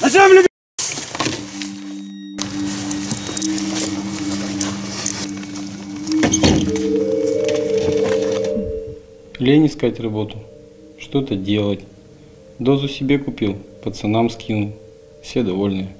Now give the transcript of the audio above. На землю! Лень искать работу, что-то делать. Дозу себе купил, пацанам скинул. Все довольны.